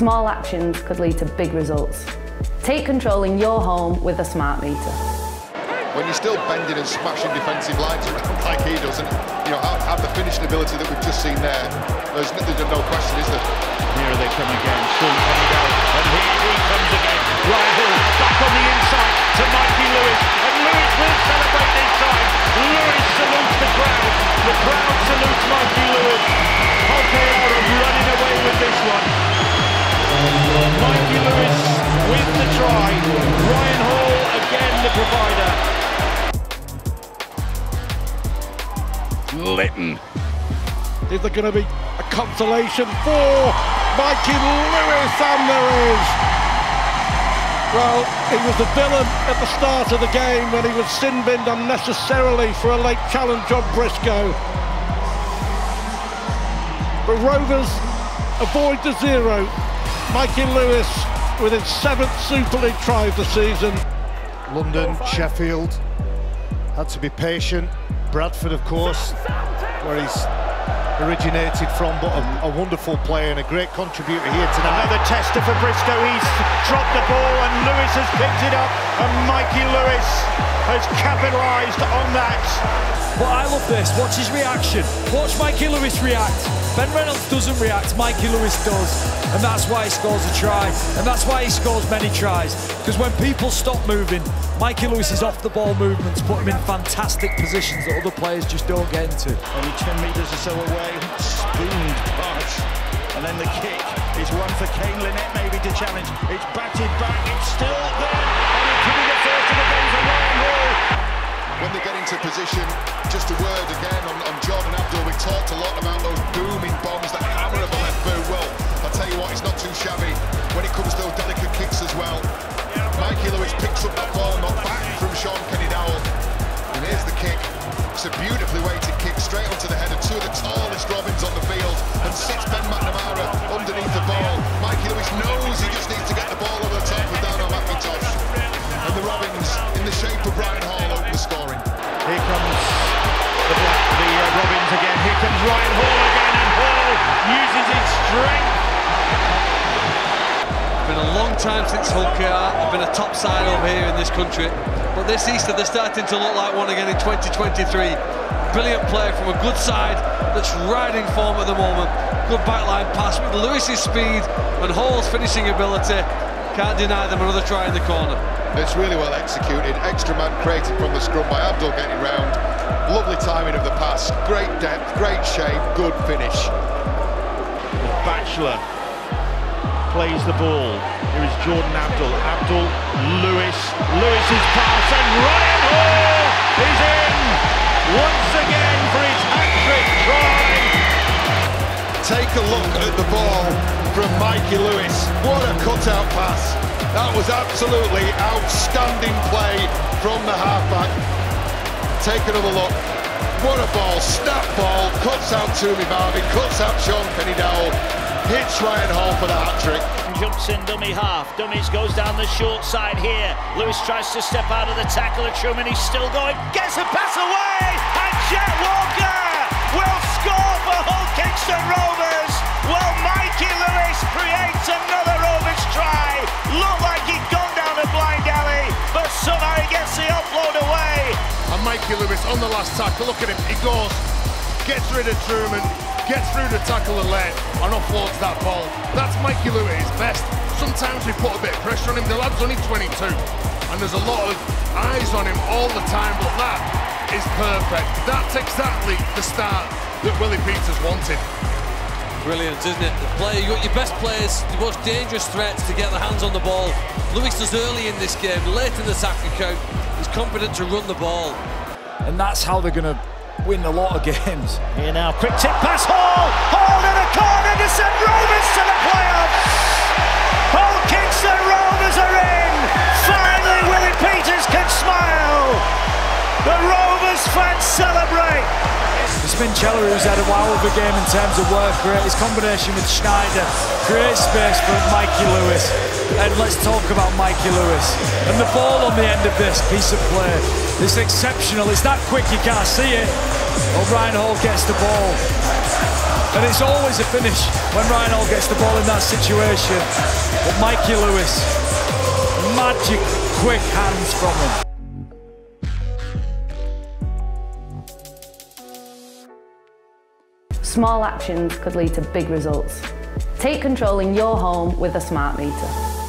Small actions could lead to big results. Take control in your home with a smart meter. When you're still bending and smashing defensive lines around like he does, and you know, have the finishing ability that we've just seen there, there's no question, is there? Here they come again, Sean Kenny-Dowell, and here he comes again. Ryan Hall back on the inside to Mikey Lewis, and Lewis will celebrate this time. Lewis salutes the crowd salutes Mikey Lewis. Hull KR are running away with this one. Mikey Lewis with the try, Ryan Hall again the provider. Litton. Is there going to be a consolation for Mikey Lewis? And there is. Well, he was the villain at the start of the game when he was sin-binned unnecessarily for a late challenge on Briscoe. But Rovers avoid the zero. Mikey Lewis with his 7th Super League try of the season. London, Sheffield had to be patient. Bradford, of course, where he's originated from, but a wonderful player and a great contributor here tonight. Another tester for Briscoe. He's dropped the ball and Lewis has picked it up, and Mikey Lewis has capitalised on that. But I love this. Watch his reaction. Watch Mikey Lewis react. Ben Reynolds doesn't react, Mikey Lewis does, and that's why he scores a try, and that's why he scores many tries, because when people stop moving, Mikey Lewis's off-the-ball movements put him in fantastic positions that other players just don't get into. Only 10 metres or so away, spooned pass, and then the kick is one for Kane Lynette maybe to challenge. It's batted back, it's still there, and it could be the first of the game for Ryan Hall. When they get into position, just a word again on Jordan Abdul. We talked a lot about those booming bombs that hammer of a left boot. Well, I'll tell you what, it's not too shabby when it comes to those delicate kicks as well. Mikey Lewis picks up that ball, not back from Sean Kenny-Dowell, and here's the kick. It's a beautifully weighted kick straight onto the head of two of the tallest Robins on the field, and sits Ben McNamara underneath the ball. Mikey Lewis knows he just needs to get the ball over the top and down on McIntosh, and the Robins, in the shape of Ryan Hall, open the scoring. Here comes the Robins again. Here comes Ryan Hall again, and Hall uses his strength. It's been a long time since Hull KR have been a top side over here in this country, but this Easter they're starting to look like one again in 2023. Brilliant player from a good side that's riding form at the moment. Good backline pass with Lewis's speed and Hall's finishing ability. Can't deny them another try in the corner. It's really well executed. Extra man created from the scrum by Abdul getting round. Lovely timing of the pass. Great depth, great shape, good finish. Batchelor plays the ball. Here is Jordan Abdul. Abdul, Lewis. Lewis's pass, and Ryan Hall is in once again for his hat-trick try. Take a look at the ball from Mikey Lewis. What a cutout pass. That was absolutely outstanding play from the halfback. Take another look. What a ball. Snap ball. Cuts out Toomey Barber. Cuts out Sean Kenny-Dowell. Hits Ryan Hall for the hat-trick. Jumps in dummy half. Dummies goes down the short side here. Lewis tries to step out of the tackle of Truman. He's still going. Gets a pass away! And Jack Walker will score for Hull Kingston Rovers! Well, Mikey Lewis creates another Rovers try. Looked like he'd gone down a blind alley, but somehow he gets the offload away. And Mikey Lewis on the last tackle. Look at him. He goes, gets rid of Truman, gets through the tackle and lane and offloads that ball. That's Mikey Lewis at his best. Sometimes we put a bit of pressure on him. The lad's only 22 and there's a lot of eyes on him all the time, but that is perfect. That's exactly the start that Willie Peters wanted. Brilliant, isn't it? The player, you got your best players, the most dangerous threats to get their hands on the ball. Lewis was early in this game, late in the tackle count. He's confident to run the ball. And that's how they're going to win a lot of games. Here now, quick tip pass, Hall! Hall in a corner to send Rovers to the playoffs! Hull Kingston Rovers are in! Finally Willie Peters can smile! The Rovers fans celebrate! It's Vincello who's had a wow of a game in terms of work rate. His combination with Schneider creates space for Mikey Lewis. And let's talk about Mikey Lewis. And the ball on the end of this piece of play is exceptional. It's that quick, you can't see it. Ryan Hall gets the ball. And it's always a finish when Ryan Hall gets the ball in that situation. But Mikey Lewis, magic quick hands from him. Small actions could lead to big results. Take control in your home with a smart meter.